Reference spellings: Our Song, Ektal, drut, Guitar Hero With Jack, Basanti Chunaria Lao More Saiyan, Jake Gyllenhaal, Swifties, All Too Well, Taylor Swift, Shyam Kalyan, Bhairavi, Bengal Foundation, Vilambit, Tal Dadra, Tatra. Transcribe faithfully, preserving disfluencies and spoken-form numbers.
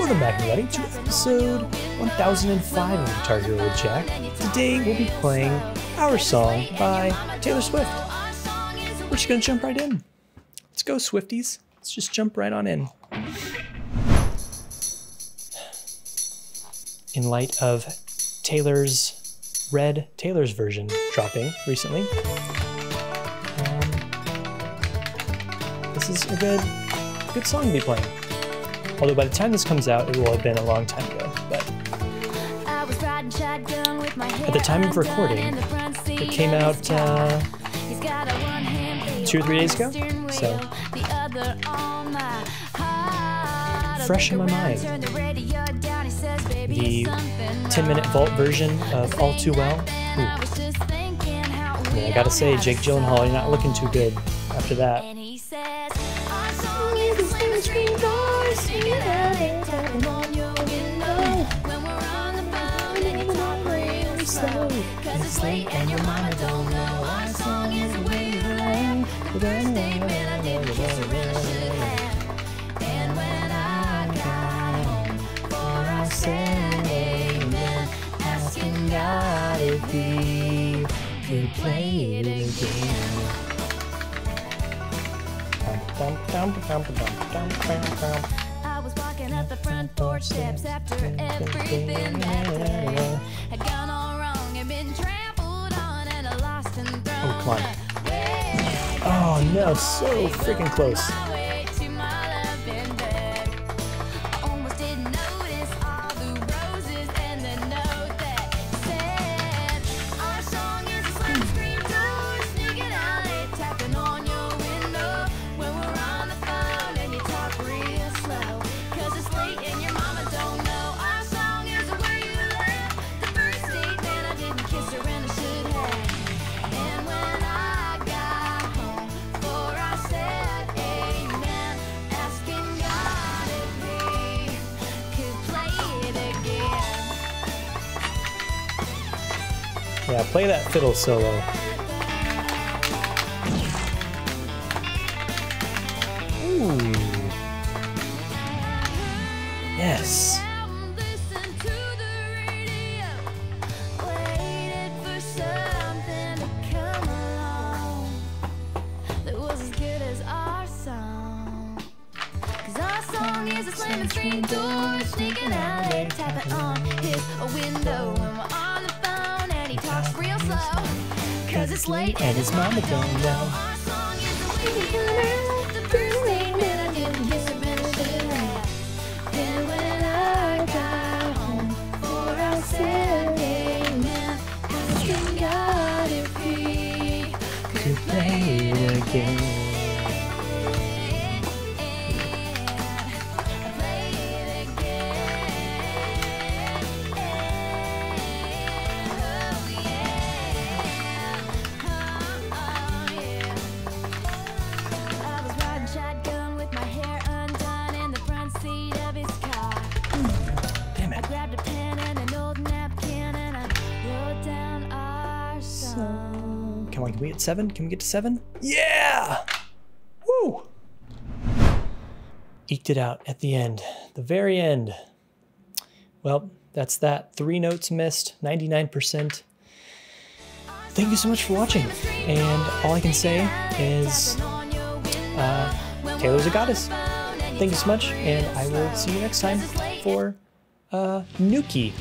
Welcome back, everybody, to episode one thousand five of Guitar Hero with Jack. Today we'll be playing Our Song by Taylor Swift. We're just gonna jump right in. Let's go, Swifties. Let's just jump right on in. In light of Taylor's Red, Taylor's version dropping recently. Um, this is a good, good song to be playing. Although by the time this comes out, it will have been a long time ago, but at the time of recording, it came out uh, two or three days ago, so fresh in my mind. The ten minute vault version of All Too Well. Ooh. I mean, I gotta say, Jake Gyllenhaal, you're not looking too good after that. I was walking up the front porch steps after everything that day. Had gone all wrong and been trampled on and I lost and thrown. Oh, come on. Oh no, so freaking close. Yeah, play that fiddle solo. Ooh. Yes. Cause it's late and his mama don't know. And when I got home for our sitting, asking God if he could play it again. Come on, can we hit seven? Can we get to seven? Yeah! Woo! Eked it out at the end, the very end. Well, that's that. Three notes missed, ninety-nine percent. Thank you so much for watching. And all I can say is uh, Taylor's a goddess. Thank you so much, and I will see you next time for uh, Nuki.